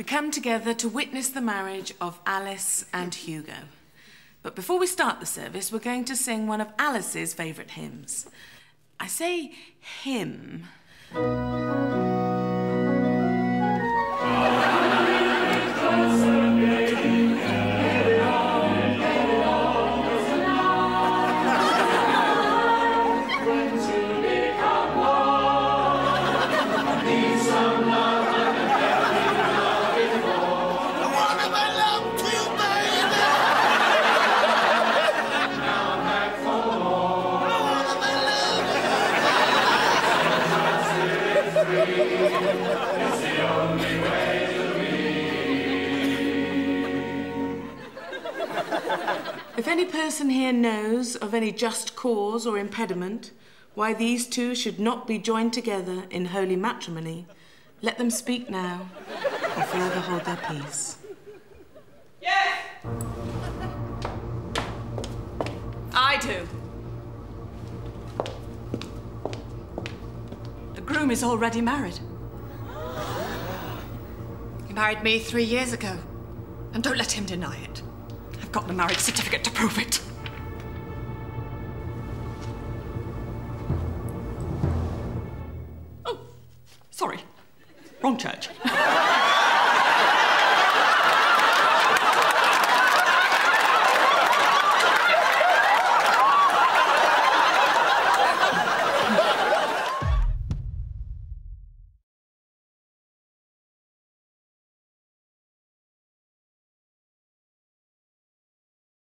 We come together to witness the marriage of Alice and Hugo. But before we start the service, we're going to sing one of Alice's favourite hymns. I say hymn. It's the only way to be. If any person here knows of any just cause or impediment why these two should not be joined together in holy matrimony, let them speak now or forever hold their peace. Yes! I do. The groom is already married. He married me 3 years ago, and don't let him deny it. I've got the marriage certificate to prove it. Oh, sorry. Wrong church.